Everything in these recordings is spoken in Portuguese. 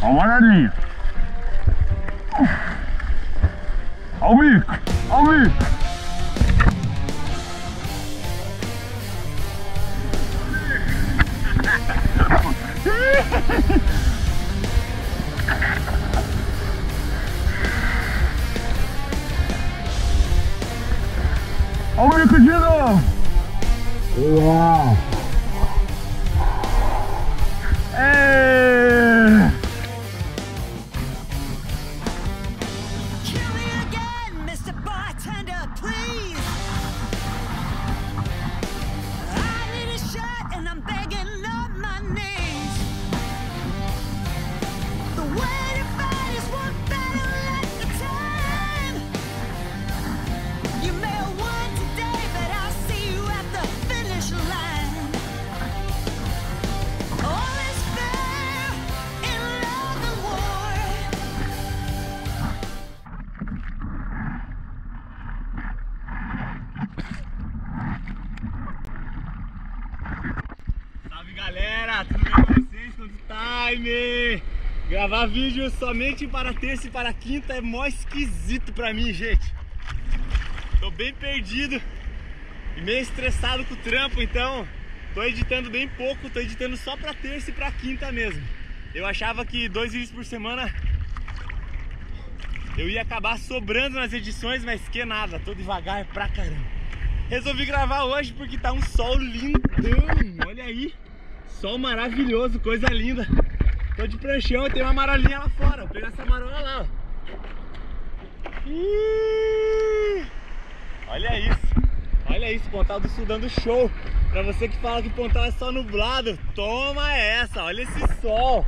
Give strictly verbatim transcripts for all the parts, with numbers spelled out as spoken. Dá uma olhadinha. Olha o bico, olha o bico. Olha o bico de novo. Uau. Galera, tudo bem com vocês? Todo time! Gravar vídeo somente para terça e para quinta é mó esquisito pra mim, gente. Tô bem perdido e meio estressado com o trampo, então tô editando bem pouco, tô editando só pra terça e pra quinta mesmo. Eu achava que dois vídeos por semana eu ia acabar sobrando nas edições, mas que nada, tô devagar pra caramba. Resolvi gravar hoje porque tá um sol lindão, olha aí. Sol maravilhoso, coisa linda. Tô de pranchão e tem uma marolinha lá fora. Vou pegar essa marola lá, ó. Ih, olha isso. Olha isso, Pontal do Sul dando show. Pra você que fala que Pontal é só nublado, toma essa, olha esse sol.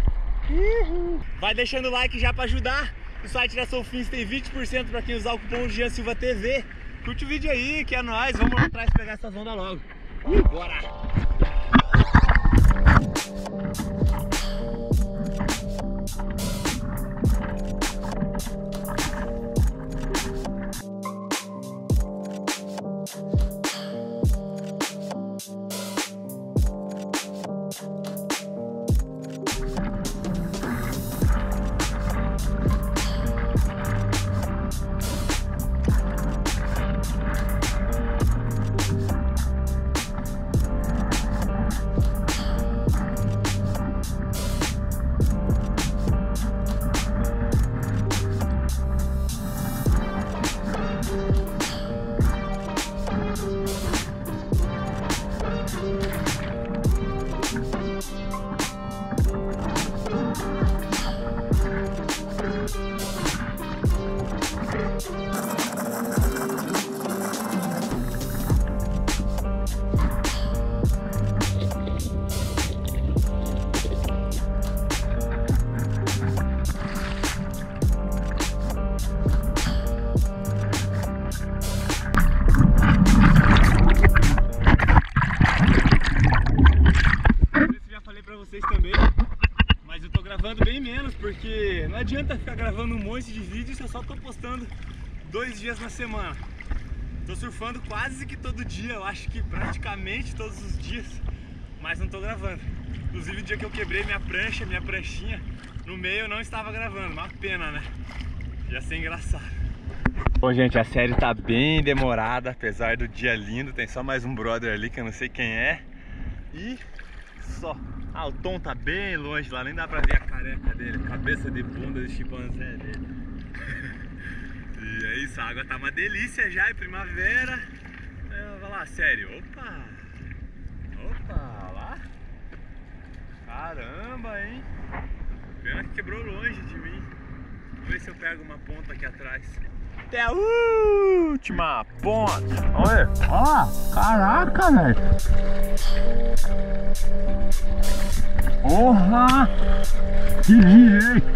Uhum. Vai deixando o like já pra ajudar. O site da Solfins tem vinte por cento pra quem usar o cupom JeanSilvaTV. Curte o vídeo aí, que é nóis. Vamos lá atrás pegar essa onda logo. Uhum. Bora! Porque não adianta ficar gravando um monte de vídeo se eu só tô postando dois dias na semana. Tô surfando quase que todo dia, eu acho que praticamente todos os dias, mas não tô gravando. Inclusive o dia que eu quebrei minha prancha, minha pranchinha, no meio eu não estava gravando, uma pena, né? Ia ser engraçado. Bom, gente, a série tá bem demorada, apesar do dia lindo, tem só mais um brother ali que eu não sei quem é. E só. Ah, o Tom tá bem longe lá, nem dá pra ver a careca dele, cabeça de bunda de chimpanzé dele. E é isso, a água tá uma delícia já, é primavera. É, vai lá, sério, opa! Opa, lá! Caramba, hein! Pena que quebrou longe de mim. Vou ver se eu pego uma ponta aqui atrás. Até a última ponta! Olha, olha lá! Caraca, velho! Porra! Que direito!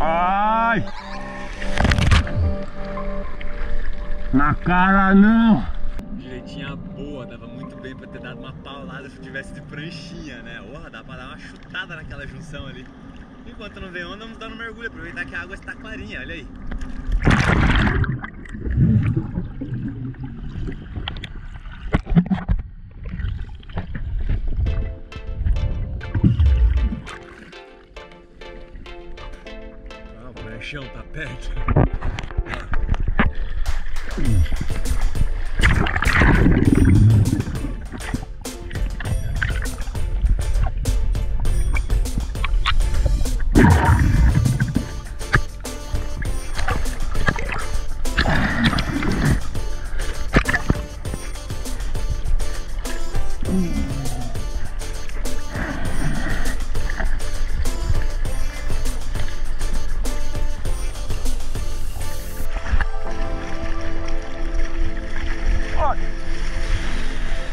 Ai! Na cara não! Direitinha boa, dava muito bem pra ter dado uma paulada se tivesse de pranchinha, né? Porra, dá pra dar uma chutada naquela junção ali. Enquanto não vem onda, vamos dar um mergulho, aproveitar que a água está clarinha, olha aí. Ah, o pranchão tá perto.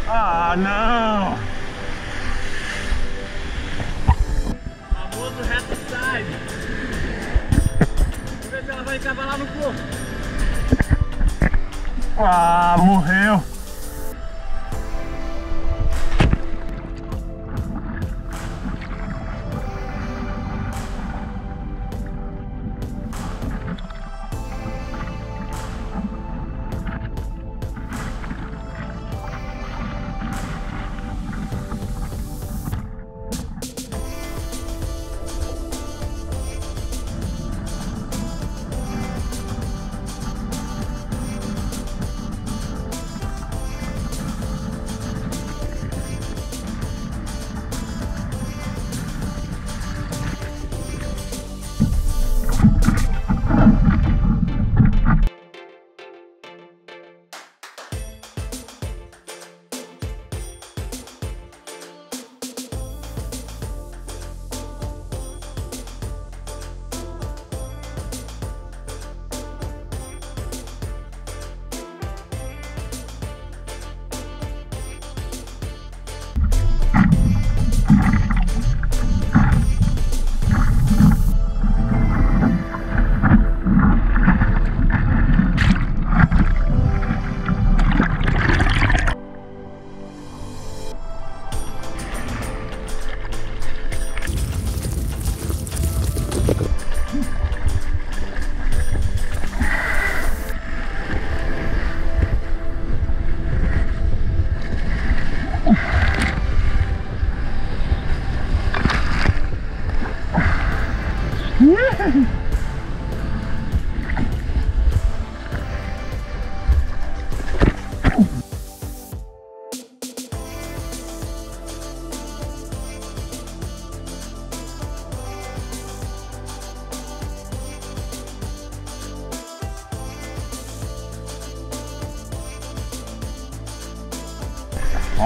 Ah, não! Famoso reto side. Vamos ver se ela vai encavalar no corpo. Ah, morreu!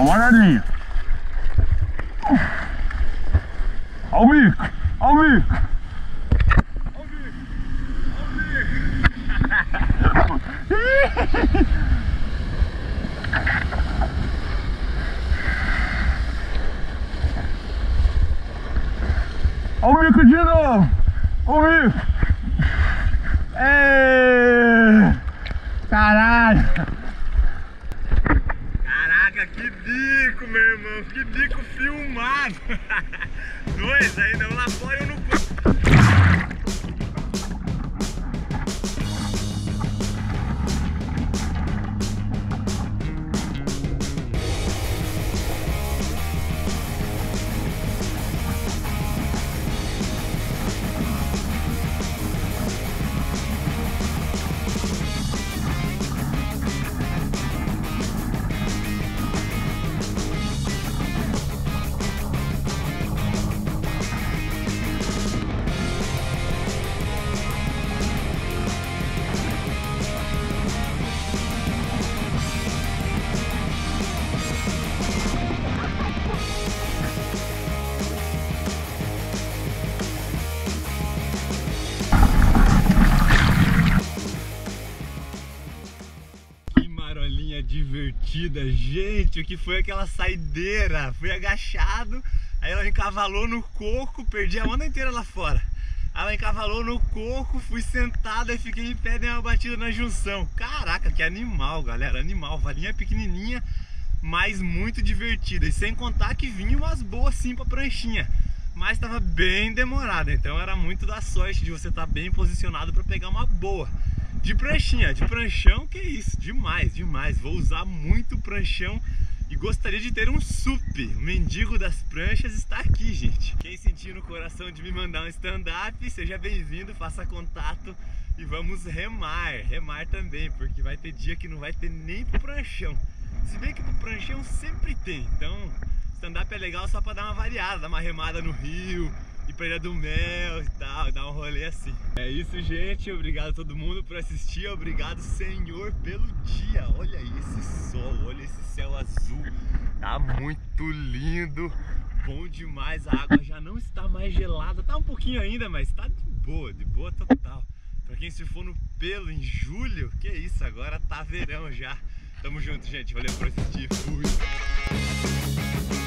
Olha uma olhadinha. Olha o bico, olha o bico. Olha o bico, olha o bico. Olha o bico de novo. Olha o bico. Ei, caralho. Que bico, meu irmão, que bico filmado. Dois ainda, um lá fora e um no divertida, gente, o que foi aquela saideira? Fui agachado, aí ela encavalou no coco, perdi a onda inteira lá fora. Aí ela encavalou no coco, fui sentado e fiquei em pé, dei uma batida na junção. Caraca, que animal, galera, animal. Valinha pequenininha, mas muito divertida. E sem contar que vinha umas boas sim pra pranchinha. Mas estava bem demorada, então era muito da sorte de você estar tá bem posicionado para pegar uma boa. De pranchinha, de pranchão, que isso, demais, demais. Vou usar muito pranchão e gostaria de ter um S U P. O mendigo das pranchas está aqui, gente. Quem sentiu no coração de me mandar um stand-up, seja bem-vindo, faça contato e vamos remar. Remar também, porque vai ter dia que não vai ter nem pro pranchão. Se bem que pro pranchão sempre tem, então... Stand-up é legal só pra dar uma variada, dar uma remada no rio, ir pra Ilha do Mel e tal, dar um rolê assim. É isso, gente, obrigado a todo mundo por assistir, obrigado, Senhor, pelo dia. Olha esse sol, olha esse céu azul, tá muito lindo, bom demais, a água já não está mais gelada, tá um pouquinho ainda, mas tá de boa, de boa total. Pra quem se for no pelo em julho, que isso, agora tá verão já. Tamo junto, gente, valeu por assistir, fui!